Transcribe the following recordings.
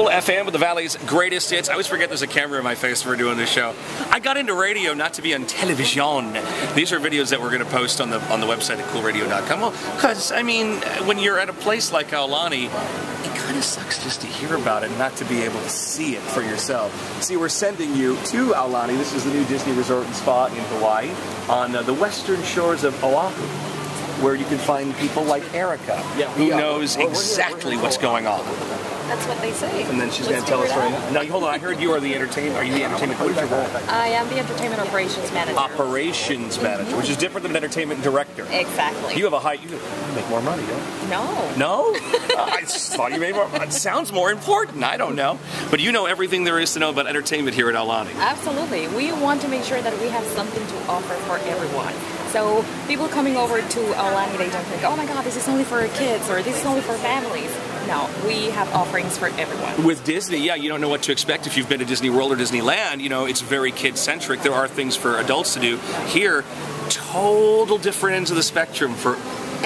Cool FM with the Valley's greatest hits. I always forget there's a camera in my face when we're doing this show. I got into radio not to be on television. These are videos that we're going to post on the website at CoolRadio.com. Well, because, I mean, when you're at a place like Aulani, it kind of sucks just to hear about it, not to be able to see it for yourself. See, we're sending you to Aulani. This is the new Disney Resort and Spa in Hawaii on the western shores of Oahu, where you can find people like Erika, who knows exactly what's going on. That's what they say. And then she's going to tell us right now. Now, hold on. I heard you are the entertainment. Are you the entertainment? What is your role? I am the entertainment operations manager. Operations manager, which is different than entertainment director. Exactly. You have a high. You make more money, don't you? No. No? I just thought you made more. It sounds more important. I don't know. But you know everything there is to know about entertainment here at Aulani. Absolutely. We want to make sure that we have something to offer for everyone. So people coming over to Aulani, they don't think, oh my God, this is only for kids or this is only for families. No, we have offerings for everyone. With Disney, yeah, you don't know what to expect if you've been to Disney World or Disneyland. You know, it's very kid-centric. There are things for adults to do. Here, total different ends of the spectrum for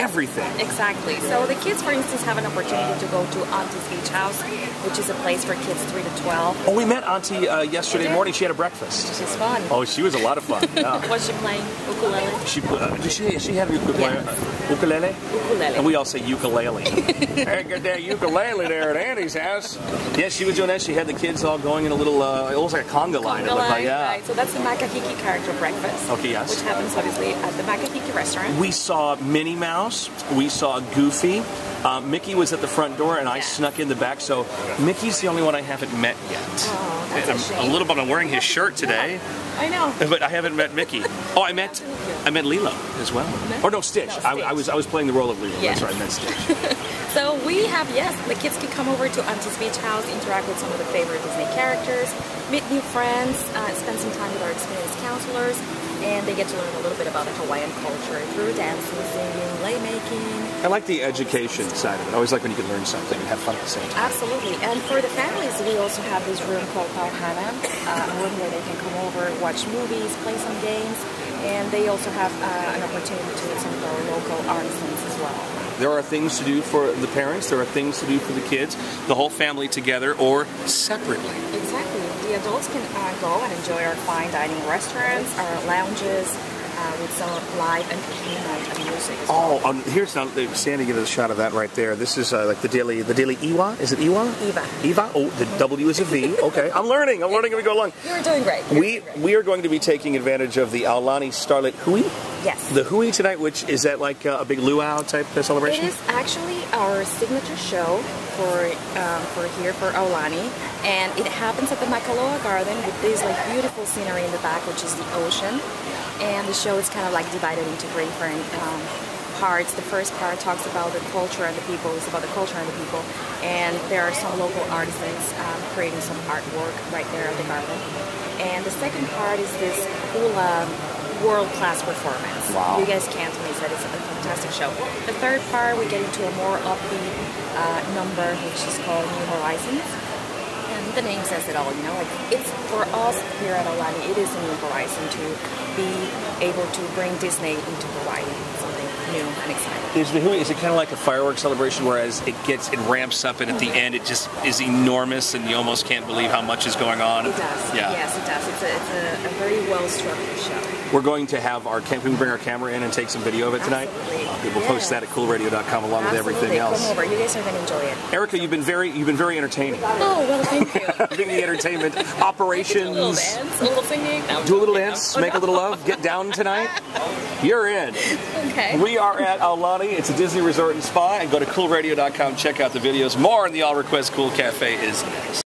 everything. Exactly. So the kids, for instance, have an opportunity to go to Auntie's Beach House, which is a place for kids 3 to 12. Oh, we met Auntie yesterday morning. She had a breakfast. Which is fun. Oh, she was a lot of fun. Yeah. Was she playing ukulele? She had ukulele. Yeah. Ukulele? Ukulele. And we all say ukulele. Hey, get that ukulele there at Auntie's house. Yeah, she was doing that. She had the kids all going in a little, it was like a conga line. It looked like, yeah. Right. So that's the Makahiki character breakfast. Okay, yes. Which happens, obviously, at the Makahiki restaurant. We saw Minnie Mouse. We saw Goofy. Mickey was at the front door, and I snuck in the back. So Mickey's the only one I haven't met yet. Oh, that's a little bit. I'm wearing his shirt today. Yeah, I know, but I haven't met Mickey. Oh, I met Lilo as well. No. Or no, Stitch. No, Stitch. I was playing the role of Lilo. Yeah. That's right, I met Stitch. So we have, yes, the kids can come over to Auntie's Beach House, interact with some of the favorite Disney characters, meet new friends, spend some time with our experienced counselors, and they get to learn a little bit about the Hawaiian culture through dancing, singing, lei making. I like the education side of it. I always like when you can learn something and have fun at the same time. Absolutely. And for the families, we also have this room called Pauhana, a room where they can come over, watch movies, play some games, and they also have an opportunity to meet some of our local artisans as well. There are things to do for the parents, there are things to do for the kids, the whole family together or separately. Exactly. The adults can go and enjoy our fine dining restaurants, our lounges, with some live entertainment and music as well. Oh, here's now, Sandy, give us a shot of that right there. This is like the daily Iwa. Is it Iwa? Iwa. Oh, the W is a V. Okay, I'm learning as we go along. You're doing great. We are going to be taking advantage of the Aulani Starlit Hui. Yes. The Hui tonight, which is that like a big luau type celebration? It is actually our signature show for Aulani, and it happens at the Makaloa Garden with this like beautiful scenery in the back, which is the ocean. And the show is kind of like divided into different parts. The first part talks about the culture and the people. It's about the culture and the people. And there are some local artisans creating some artwork right there at the garden. And the second part is this hula world-class performance. Wow. You guys can't miss it. It's a fantastic show. The third part, we get into a more upbeat number, which is called New Horizons. The name says it all, you know, like it's for us here at Aulani, it is a new horizon to be able to bring Disney into Hawaii, something new and exciting. Is it kind of like a fireworks celebration, whereas it ramps up and at the end it just is enormous and you almost can't believe how much is going on? It does, yeah. Yes it does. It's a very well structured show. We're going to have our, can we bring our camera in and take some video of it tonight? Absolutely. We'll post that at CoolRadio.com along with everything else. Come over. You guys are going to enjoy it. Erika, you've been very entertaining. Oh, well, thank you. Being the entertainment operations. Do a little dance, a little singing. Do a little dance, make a little love, get down tonight. You're in. Okay. We are at Aulani. It's a Disney Resort and Spa. And go to CoolRadio.com, check out the videos. More on the All Request Cool Cafe is next.